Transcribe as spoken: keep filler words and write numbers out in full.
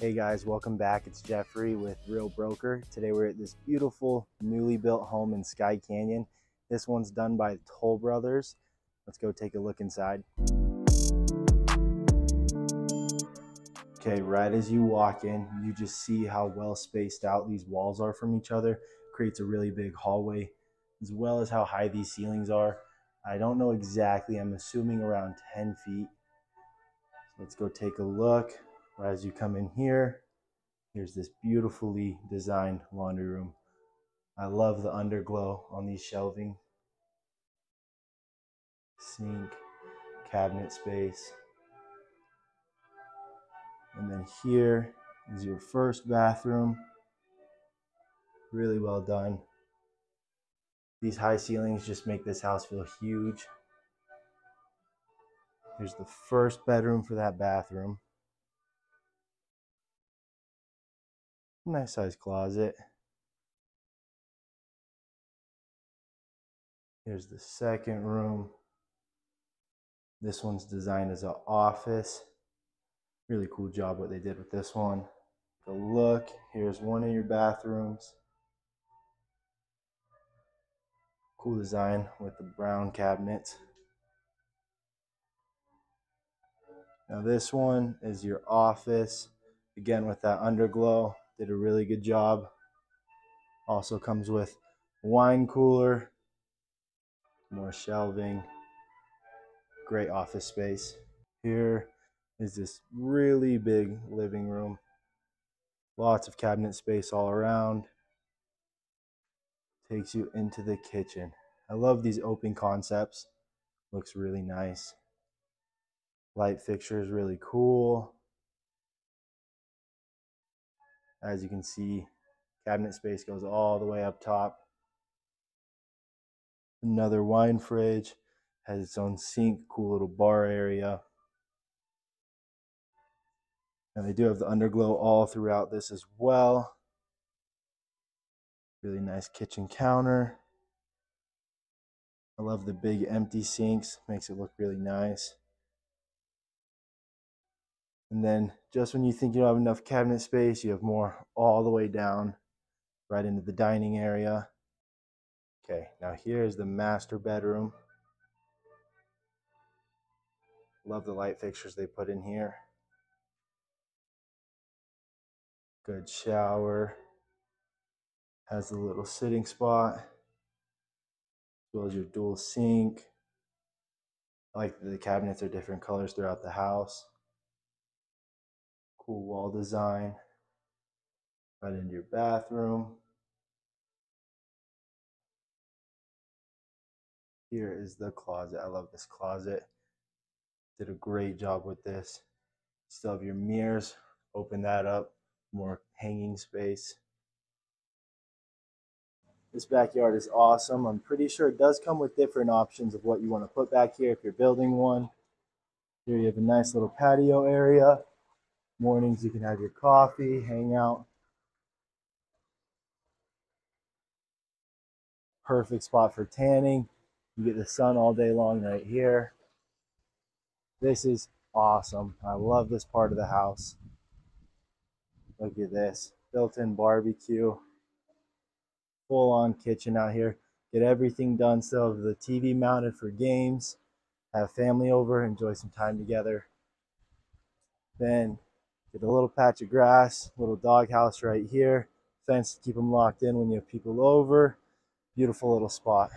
Hey guys, welcome back. It's Jeffrey with Real Broker. Today we're at this beautiful newly built home in Sky Canyon. This one's done by the Toll Brothers. Let's go take a look inside. Okay, right as you walk in, you just see how well spaced out these walls are from each other. Creates a really big hallway, as well as how high these ceilings are. I don't know exactly, I'm assuming around ten feet. So let's go take a look. As you come in here, here's this beautifully designed laundry room. I love the underglow on these shelving. Sink, cabinet space. And then here is your first bathroom. Really well done. These high ceilings just make this house feel huge. Here's the first bedroom for that bathroom. Nice size closet. Here's the second room. This one's designed as an office. Really cool job what they did with this one. Take a look. Here's one of your bathrooms. Cool design with the brown cabinets. Now this one is your office. Again with that underglow. Did a really good job. Also comes with wine cooler, more shelving, great office space. Here is this really big living room. Lots of cabinet space all around. Takes you into the kitchen. I love these open concepts. Looks really nice. Light fixture is really cool. As you can see, cabinet space goes all the way up top. Another wine fridge, has its own sink, cool little bar area. And they do have the underglow all throughout this as well. Really nice kitchen counter. I love the big empty sinks, makes it look really nice. And then just when you think you don't have enough cabinet space, you have more all the way down, right into the dining area. Okay, now here's the master bedroom. Love the light fixtures they put in here. Good shower. Has a little sitting spot, as well as your dual sink. I like that the cabinets are different colors throughout the house. Cool wall design, right into your bathroom. Here is the closet. I love this closet. Did a great job with this. Still have your mirrors, open that up, more hanging space. This backyard is awesome. I'm pretty sure it does come with different options of what you want to put back here if you're building one. Here you have a nice little patio area. Mornings you can have your coffee, hang out. Perfect spot for tanning. You get the sun all day long right here. This is awesome. I love this part of the house. Look at this, built-in barbecue. Full-on kitchen out here. Get everything done. Still have the T V mounted for games. Have family over, enjoy some time together. Then get a little patch of grass, little dog house right here. Fence to keep them locked in when you have people over. Beautiful little spot.